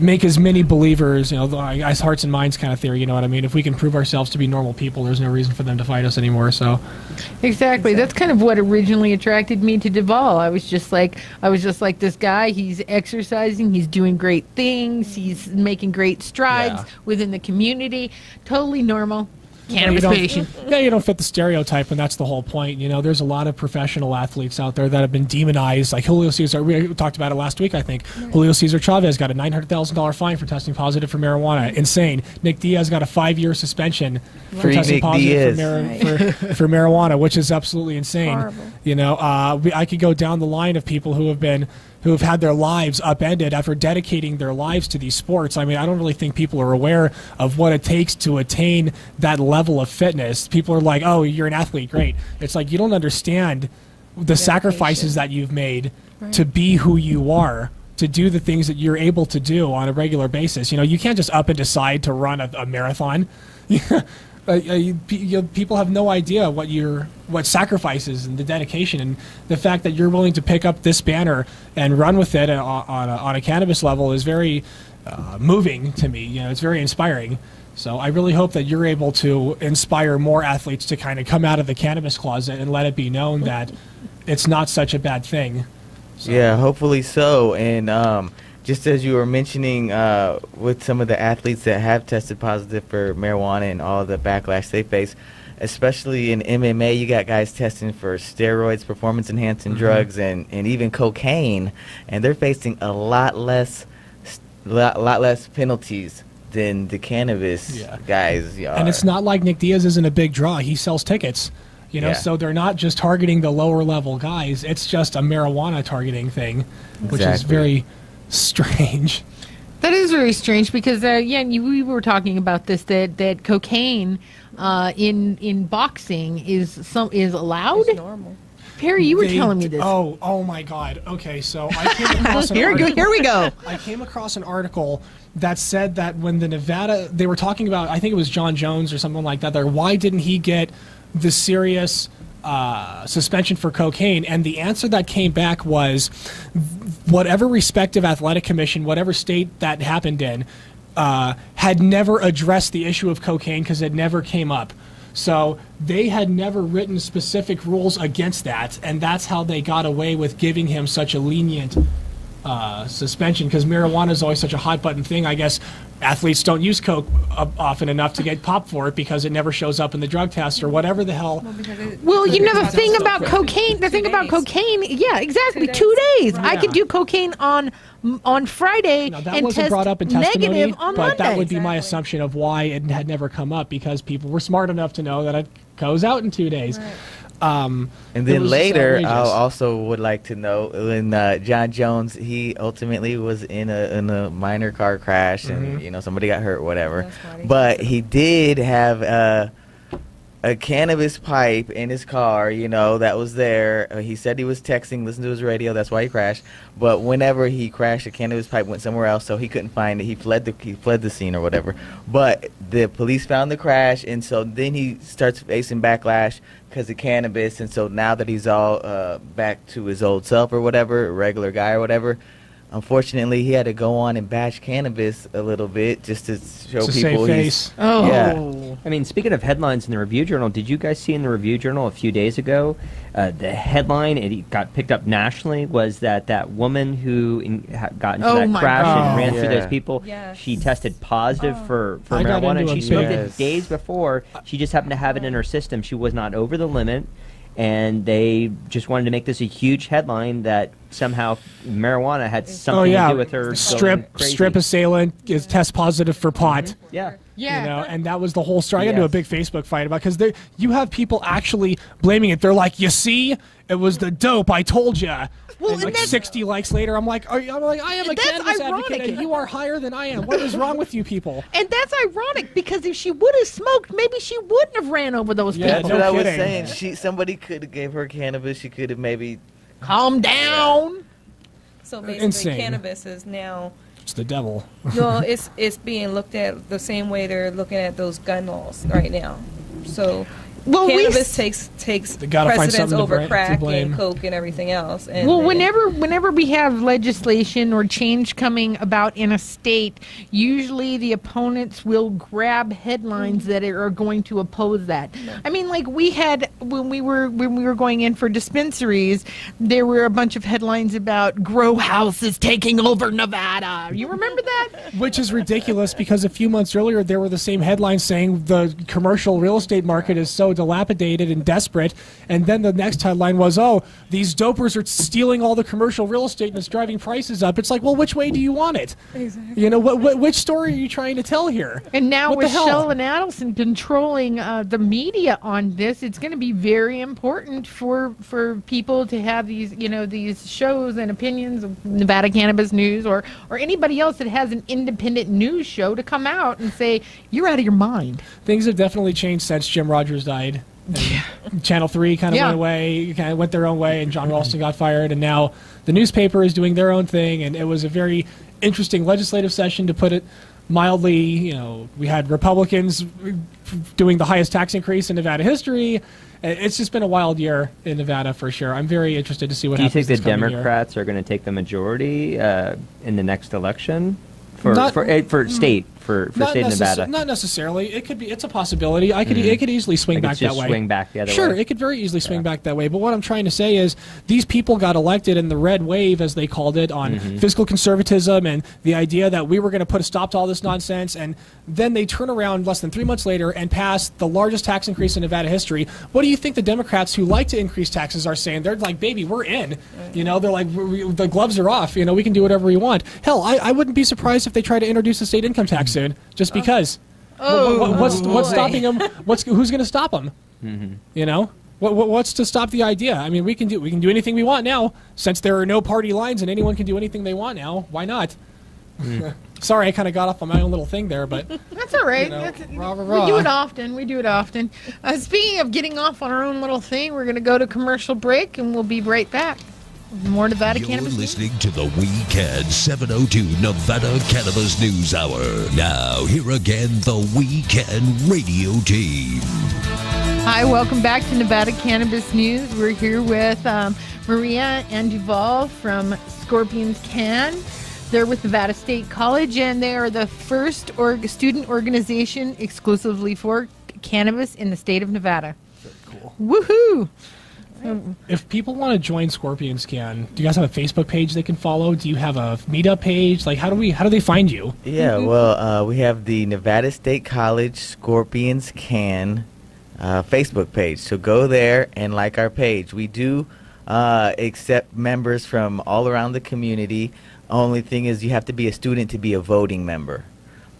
make as many believers, you know, the hearts and minds kind of theory, you know what I mean? If we can prove ourselves to be normal people, there's no reason for them to fight us anymore, so. Exactly. exactly. That's kind of what originally attracted me to Duvall. I was just like, I was just like this guy, he's exercising, he's doing great things, he's making great strides yeah. within the community, totally normal. Cannabis patient. Yeah, you don't fit the stereotype, and that's the whole point. You know, there's a lot of professional athletes out there that have been demonized. Like Julio Cesar, we talked about it last week, I think. Right. Julio Cesar Chavez got a nine hundred thousand dollar fine for testing positive for marijuana. Insane. Nick Diaz got a five-year suspension right. for testing Nick positive for, mar right. for, for marijuana, which is absolutely insane. Horrible. You know, uh, we, I could go down the line of people who have been who have had their lives upended after dedicating their lives to these sports. I mean, I don't really think people are aware of what it takes to attain that level of fitness. People are like, oh, you're an athlete, great. It's like you don't understand the dedication. sacrifices that you've made right. to be who you are, to do the things that you're able to do on a regular basis. You know, you can't just up and decide to run a, a marathon. Uh, you, you, people have no idea what your what sacrifices and the dedication and the fact that you're willing to pick up this banner and run with it on, on, a, on a cannabis level is very uh, moving to me. You know, it's very inspiring. So I really hope that you're able to inspire more athletes to kind of come out of the cannabis closet and let it be known that it's not such a bad thing. So. Yeah, hopefully so. And um, just as you were mentioning uh, with some of the athletes that have tested positive for marijuana and all the backlash they face, especially in M M A, you got guys testing for steroids, performance-enhancing mm-hmm. drugs, and, and even cocaine, and they're facing a lot less, lot, lot less penalties than the cannabis yeah. guys are. And it's not like Nick Diaz isn't a big draw. He sells tickets, you know, yeah. so they're not just targeting the lower-level guys. It's just a marijuana targeting thing, exactly. which is very strange. That is very strange because, uh, yeah, you, we were talking about this, that, that cocaine uh, in in boxing is some is allowed? It's normal. Perry, you were they, telling me this. Oh, oh my God. Okay, so I came across an here, article, here we go. I came across an article that said that when the Nevada, they were talking about, I think it was John Jones or something like that, there, why didn't he get the serious uh, suspension for cocaine? And the answer that came back was whatever respective athletic commission, whatever state that happened in, uh, had never addressed the issue of cocaine because it never came up. So they had never written specific rules against that, and that's how they got away with giving him such a lenient uh, suspension, because marijuana is always such a hot-button thing. I guess athletes don't use coke uh, often enough to get popped for it because it never shows up in the drug test or whatever the hell. Well, it, well you know, the thing about cocaine, the thing days. about cocaine, yeah, exactly, two days. Two days. Right. I yeah. could do cocaine on on Friday now, that and wasn't test brought up in testimony, negative on but Monday. That would be exactly. my assumption of why it had never come up, because people were smart enough to know that it goes out in two days. Right. Um, and then later, I also would like to know when uh, John Jones, he ultimately was in a in a minor car crash, mm-hmm. and you know somebody got hurt, whatever. But he did have a a cannabis pipe in his car, you know, that was there. Uh, he said he was texting, listened to his radio. That's why he crashed. But whenever he crashed, the cannabis pipe went somewhere else, so he couldn't find it. He fled the he fled the scene or whatever. But the police found the crash, and so then he starts facing backlash because of cannabis. And so now that he's all uh, back to his old self or whatever, regular guy or whatever, unfortunately, he had to go on and bash cannabis a little bit just to show to people save face. He's, oh, yeah. I mean, speaking of headlines in the Review Journal, did you guys see in the Review Journal a few days ago? Uh, the headline, it got picked up nationally, was that that woman who in, got into oh that crash God. and ran yeah. through those people, yes. she tested positive oh. for, for marijuana. And she smoked yes. it days before. She just happened to have it in her system. She was not over the limit. And they just wanted to make this a huge headline that somehow marijuana had something oh, yeah. to do with her. Strip, strip assailant is yeah. test positive for pot. Mm-hmm. Yeah. Yeah. You know, and that was the whole story. I got into a big Facebook fight about because you have people actually blaming it. They're like, you see, it was the dope. I told you. Well, and like sixty likes later, I'm like, are you, I'm like, I am a cannabis advocate, and you are higher than I am. What is wrong with you people? And that's ironic because if she would have smoked, maybe she wouldn't have ran over those yeah, people. That's no what kidding. I was saying. She, somebody could have gave her cannabis. She could have maybe calmed down. So basically, Insane. cannabis is now it's the devil. No, it's it's being looked at the same way they're looking at those gun laws right now. So. Well, cannabis we, takes takes precedence over crack and coke and everything else. And well, whenever whenever we have legislation or change coming about in a state, usually the opponents will grab headlines mm-hmm. that are going to oppose that. Mm-hmm. I mean, like we had when we were when we were going in for dispensaries, there were a bunch of headlines about grow houses taking over Nevada. You remember that? Which is ridiculous because a few months earlier there were the same headlines saying the commercial real estate market is so dilapidated and desperate, and then the next headline was, oh, these dopers are stealing all the commercial real estate and it's driving prices up. It's like, well, which way do you want it? Exactly. You know, what, what which story are you trying to tell here? And now what with Sheldon Adelson controlling uh, the media on this, it's going to be very important for for people to have these, you know, these shows and opinions of Nevada Cannabis News or, or anybody else that has an independent news show to come out and say, you're out of your mind. Things have definitely changed since Jim Rogers died. And Channel three kind of yeah. went away, kind of went their own way, and John Ralston got fired, and now the newspaper is doing their own thing, and it was a very interesting legislative session, to put it mildly. You know, we had Republicans doing the highest tax increase in Nevada history. It's just been a wild year in Nevada for sure. I'm very interested to see what happens. Do you think the Democrats year. are going to take the majority uh, in the next election? For, Not, for, uh, for state, for, for state of Nevada? Not necessarily. It could be. It's a possibility. I could. Mm. It could easily swing back that way. Swing back the other way. Sure, it could very easily swing back that way. But what I'm trying to say is these people got elected in the red wave, as they called it, on mm-hmm. fiscal conservatism and the idea that we were going to put a stop to all this nonsense. And then they turn around less than three months later and pass the largest tax increase in Nevada history. What do you think the Democrats who like to increase taxes are saying? They're like, baby, we're in. You know, they're like, we, we, the gloves are off. You know, we can do whatever we want. Hell, I, I wouldn't be surprised if they try to introduce the state income tax soon, just because. Oh, what, what, what's oh what's stopping them? What's who's going to stop them? Mm-hmm. You know, what, what what's to stop the idea? I mean, we can do we can do anything we want now, since there are no party lines and anyone can do anything they want now. Why not? Mm. Sorry, I kind of got off on my own little thing there, but that's all right. You know, that's, rah, rah, rah. We do it often. We do it often. Uh, speaking of getting off on our own little thing, we're going to go to commercial break, and we'll be right back. More Nevada You're Cannabis listening news. To the Weekend seven oh two Nevada Cannabis News Hour. Now, here again, the Weekend radio team. Hi, welcome back to Nevada Cannabis News. We're here with um, Maria and Duvall from Scorpions CAN. They're with Nevada State College, and they are the first org student organization exclusively for cannabis in the state of Nevada. Very cool. Woohoo! If people want to join Scorpions CAN, do you guys have a Facebook page they can follow? Do you have a meetup page? Like, how do we, how do they find you? Yeah, mm-hmm. well, uh, we have the Nevada State College Scorpions CAN uh, Facebook page. So go there and like our page. We do uh, accept members from all around the community. Only thing is, you have to be a student to be a voting member.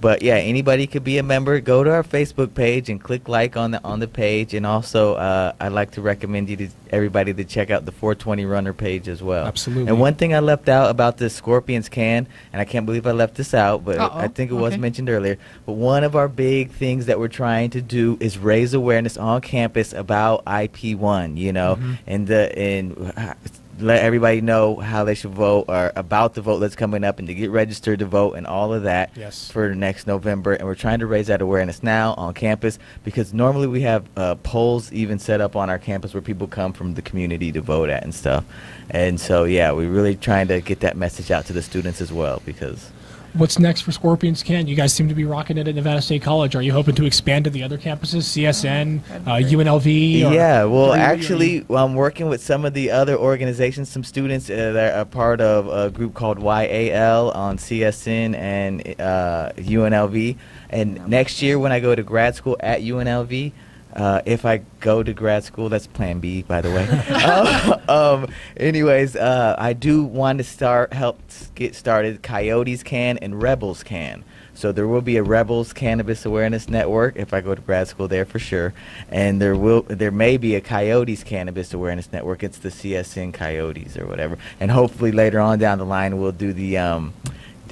But yeah, anybody could be a member. Go to our Facebook page and click like on the on the page. And also, uh, I'd like to recommend you to everybody to check out the four twenty Runner page as well. Absolutely. And one thing I left out about the Scorpions CAN, and I can't believe I left this out, but Uh-oh. I think it was okay. mentioned earlier. But one of our big things that we're trying to do is raise awareness on campus about I P one. You know, mm-hmm. and the and. Uh, let everybody know how they should vote, or about the vote that's coming up, and to get registered to vote and all of that yes. for next November. And we're trying to raise that awareness now on campus, because normally we have uh, polls even set up on our campus where people come from the community to vote at and stuff. And so, yeah, we're really trying to get that message out to the students as well, because... What's next for Scorpions CAN? You guys seem to be rocking it at Nevada State College. Are you hoping to expand to the other campuses, C S N, uh, U N L V? Yeah, well, actually, well, I'm working with some of the other organizations, some students uh, that are a part of a group called Y A L on C S N and uh, U N L V. And next year, when I go to grad school at U N L V, Uh, if I go to grad school, that's plan B, by the way. um, um, anyways, uh, I do want to start, help get started Coyotes CAN and Rebels CAN. So there will be a Rebels Cannabis Awareness Network if I go to grad school there for sure. And there will, there may be a Coyotes Cannabis Awareness Network. It's the C S N Coyotes or whatever. And hopefully later on down the line, we'll do the... Um,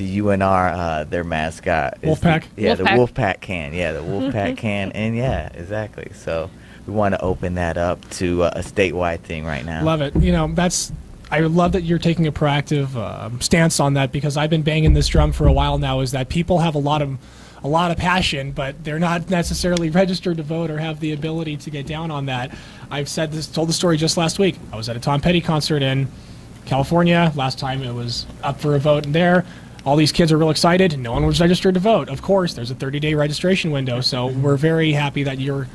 the U N R, uh, their mascot. Wolfpack? The, yeah, Wolfpack. The Wolfpack CAN. Yeah, the Wolfpack CAN. And yeah, exactly. So we want to open that up to uh, a statewide thing right now. Love it. You know, that's... I love that you're taking a proactive uh, stance on that, because I've been banging this drum for a while now, is that people have a lot of... a lot of passion, but they're not necessarily registered to vote or have the ability to get down on that. I've said this, told the story just last week. I was at a Tom Petty concert in California. Last time it was up for a vote in there. All these kids are real excited. No one was registered to vote. Of course, there's a thirty-day registration window, so we're very happy that you're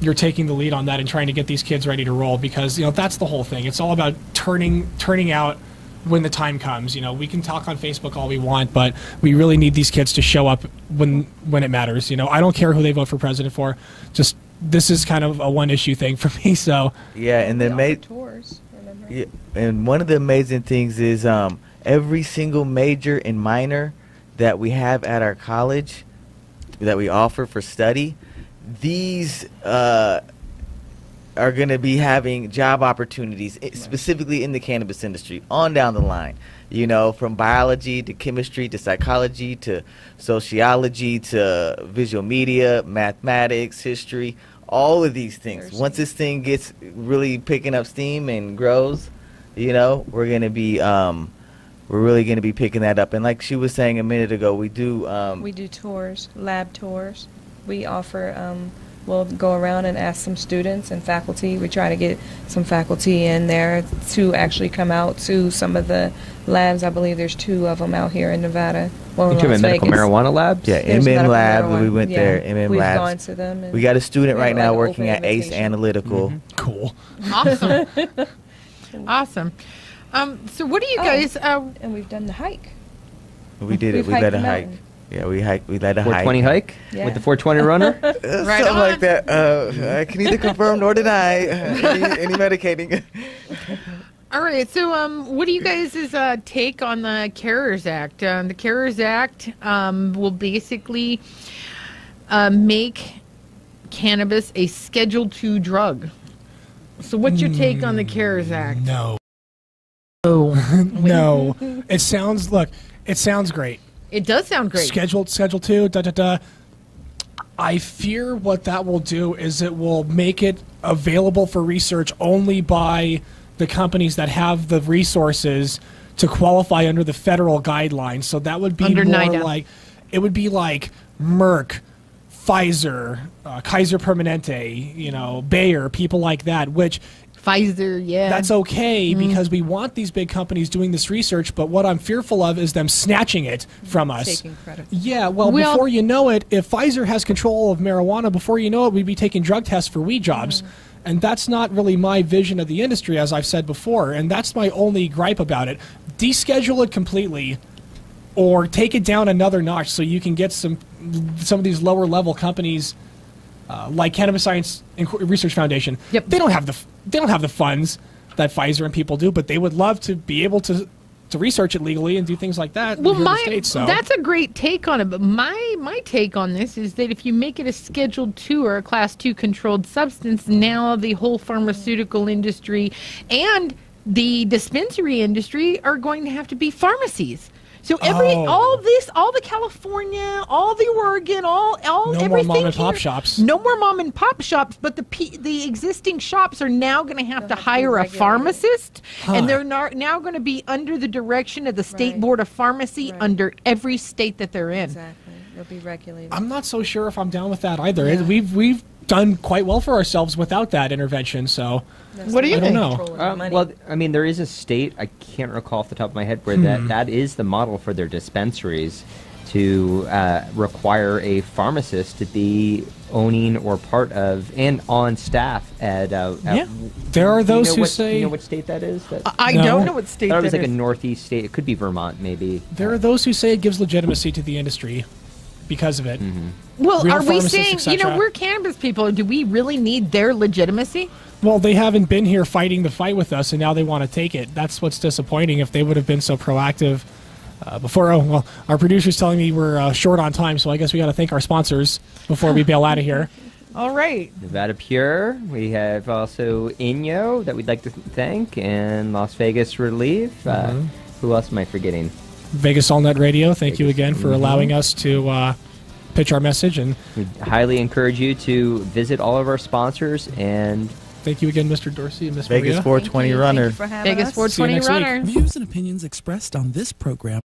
you're taking the lead on that and trying to get these kids ready to roll, because you know that's the whole thing. It's all about turning turning out when the time comes. You know, we can talk on Facebook all we want, but we really need these kids to show up when when it matters. You know, I don't care who they vote for president for. Just this is kind of a one issue thing for me. So yeah, and then made tours. Remember? Yeah, and one of the amazing things is. Um, Every single major and minor that we have at our college that we offer for study, these uh, are going to be having job opportunities specifically in the cannabis industry on down the line. You know, from biology to chemistry to psychology to sociology to visual media, mathematics, history, all of these things. Once this thing gets really picking up steam and grows, you know, we're going to be... Um, We're really going to be picking that up. And like she was saying a minute ago, we do... Um, we do tours, lab tours. We offer um, We'll go around and ask some students and faculty. We try to get some faculty in there to actually come out to some of the labs. I believe there's two of them out here in Nevada. One in Las medical Vegas. Marijuana labs? Yeah, there's M M lab. Marijuana. We went yeah. there. M M We've labs. We've gone to them. And we got a student right now working at invitation. ACE Analytical. Mm-hmm. Cool. Awesome. Awesome. Um, so what do you guys... Oh, uh, and we've done the hike. We did it. We've we led a hike. Mountain. Yeah, we hike. We led a four twenty hike. four twenty hike yeah. with the four twenty runner? uh, right Something on. like that. Uh, I can neither confirm nor deny uh, any, any medicating. All right. So um, what do you guys' uh, take on the Carers Act? Um, the Carers Act um, will basically uh, make cannabis a Schedule two drug. So what's your take on the Carers Act? No. No. No. It sounds, look, it sounds great. It does sound great. Scheduled, schedule two, da da da. I fear what that will do is it will make it available for research only by the companies that have the resources to qualify under the federal guidelines. So that would be under more NIDA. Like, it would be like Merck, Pfizer, uh, Kaiser Permanente, you know, Bayer, people like that, which. Pfizer, yeah. That's okay mm. because we want these big companies doing this research, but what I'm fearful of is them snatching it from us. Taking credit. Yeah, well, we before you know it, if Pfizer has control of marijuana, before you know it, we'd be taking drug tests for weed jobs. Mm. And that's not really my vision of the industry, as I've said before, and that's my only gripe about it. Deschedule it completely or take it down another notch so you can get some, some of these lower-level companies Uh, like Cannabis Science Research Foundation, yep. they don't have the f they don't have the funds that Pfizer and people do, but they would love to be able to to research it legally and do things like that. Well, my States, so. That's a great take on it. But my my take on this is that if you make it a Schedule Two or a Class Two controlled substance, now the whole pharmaceutical industry and the dispensary industry are going to have to be pharmacies. So every oh. all this, all the California, all the Oregon, all all no everything. No more mom and pop here, shops. No more mom and pop shops, but the P, the existing shops are now going to have to hire a pharmacist, huh. and they're not, now going to be under the direction of the state right. board of pharmacy right. under every state that they're in. Exactly, they'll be regulated. I'm not so sure if I'm down with that either. Yeah. We've we've done quite well for ourselves without that intervention. So. That's what do you I think? Don't know. Um, well, I mean, there is a state, I can't recall off the top of my head, where hmm. that, that is the model for their dispensaries to uh, require a pharmacist to be owning or part of and on staff at... Uh, at yeah. There are those you know who what, say... Do you know what state that is? That's, I, I no. don't know what state that is. I thought it was like is. a northeast state. It could be Vermont, maybe. There uh, are those who say it gives legitimacy to the industry because of it. Mm-hmm. Well, Real are we saying, you know, we're cannabis people. Do we really need their legitimacy? Well, they haven't been here fighting the fight with us, and now they want to take it. That's what's disappointing. If they would have been so proactive uh, before, oh, well, our producer's telling me we're uh, short on time, so I guess we got to thank our sponsors before we bail out of here. All right. Nevada Pure. We have also Inyo that we'd like to thank, and Las Vegas Relief. Mm-hmm. uh, who else am I forgetting? Vegas All Net Radio. Thank Vegas. you again for mm-hmm. allowing us to... Uh, pitch our message, and we highly encourage you to visit all of our sponsors. And thank you again, Mister Dorsey and Miss Vegas Maria. four twenty Runner. Vegas four twenty Runner. Vegas four twenty Runner. Views and opinions expressed on this program.